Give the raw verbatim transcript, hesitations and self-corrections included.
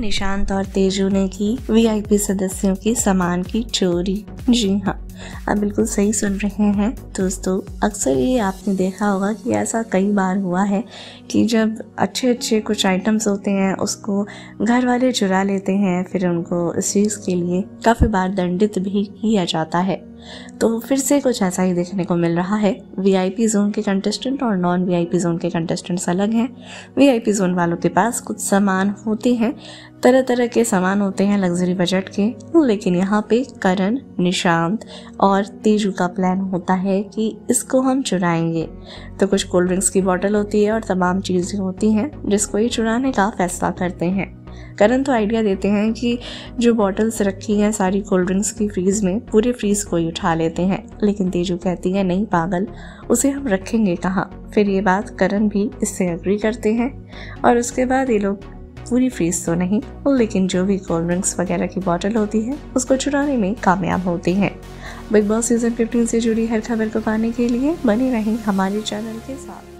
करण निशांत और तेजू ने की वीआईपी सदस्यों के सामान की चोरी। जी हाँ, आप बिल्कुल सही सुन रहे हैं दोस्तों। अक्सर ये आपने देखा होगा कि ऐसा कई बार हुआ है कि जब अच्छे अच्छे कुछ आइटम्स होते हैं उसको घर वाले चुरा लेते हैं, फिर उनको इस चीज़ के लिए काफ़ी बार दंडित भी किया जाता है। तो फिर से कुछ ऐसा ही देखने को मिल रहा है। वीआईपी जोन के कंटेस्टेंट और नॉन वीआईपी जोन के कंटेस्टेंट्स अलग हैं। वीआईपी जोन वालों के पास कुछ सामान होते हैं, तरह तरह के सामान होते हैं लग्जरी बजट के, लेकिन यहाँ पे करण, निशांत और तेजू का प्लान होता है कि इसको हम चुराएंगे। तो कुछ कोल्ड ड्रिंक्स की बोतल होती है और तमाम चीज़ें होती हैं जिसको ये चुराने का फैसला करते हैं। करण तो आइडिया देते हैं कि जो बॉटल्स रखी हैं सारी कोल्ड ड्रिंक्स की फ्रीज में, पूरे फ्रीज को ही उठा लेते हैं, लेकिन तेजू कहती है नहीं पागल, उसे हम रखेंगे कहाँ। फिर ये बात करण भी इससे एग्री करते हैं और उसके बाद ये लोग पूरी फ्रीज तो नहीं लेकिन जो भी कोल्ड ड्रिंक्स वगैरह की बोतल होती है उसको चुराने में कामयाब होती हैं। बिग बॉस सीजन पंद्रह से जुड़ी हर खबर को पाने के लिए बने रहें हमारे चैनल के साथ।